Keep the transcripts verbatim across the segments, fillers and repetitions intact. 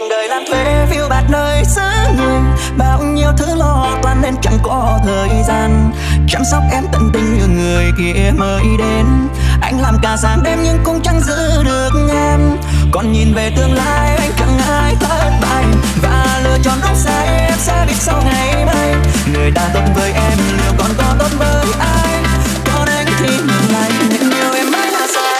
Cuộc đời làm thuê phiêu bạt nơi xứ người, bao nhiêu thứ lo toan nên chẳng có thời gian chăm sóc em tận tình như người kia mới đến. Anh làm cả sáng đêm nhưng cũng chẳng giữ được em. Còn nhìn về tương lai anh chẳng ai thất bại, và lựa chọn đúng sai em sẽ biết sau ngày mai. Người ta tốt với em liệu còn có tốt với ai? Còn anh thì ngược lại, nên yêu em mãi là sai.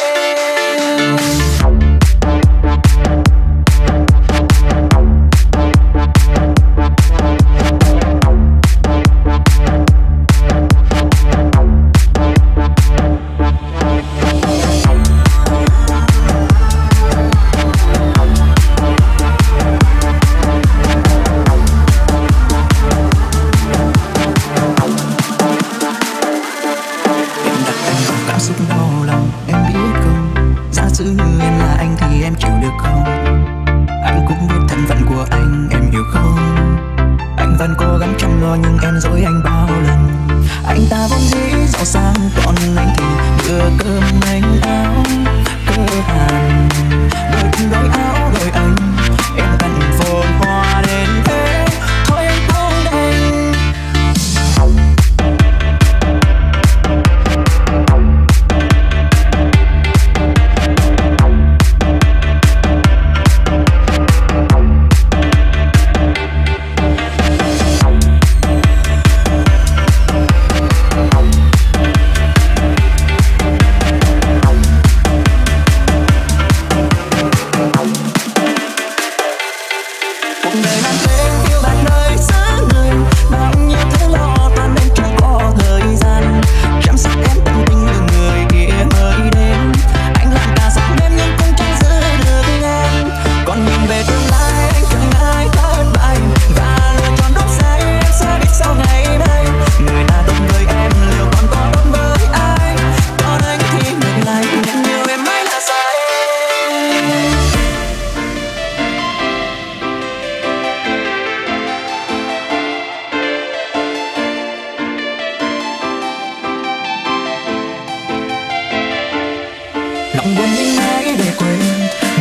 Buồn những ngày để quên,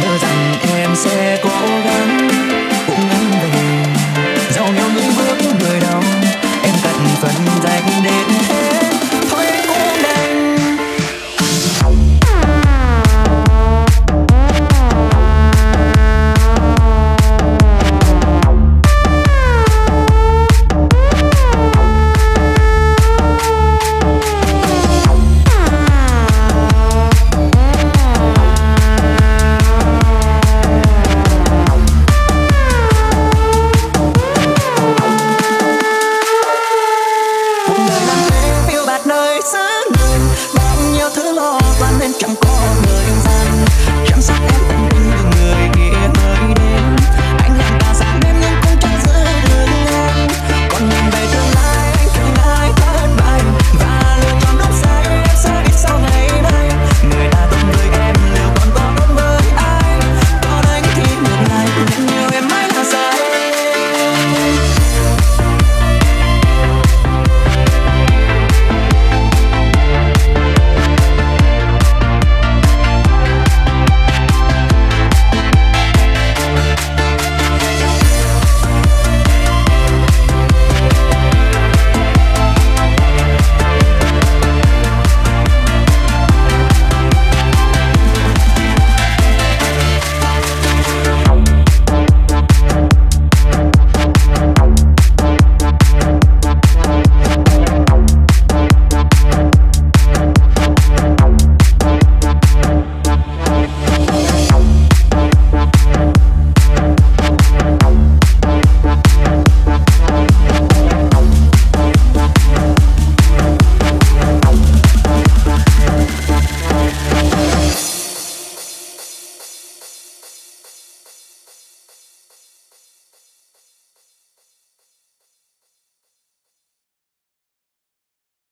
ngờ rằng em sẽ cố gắng.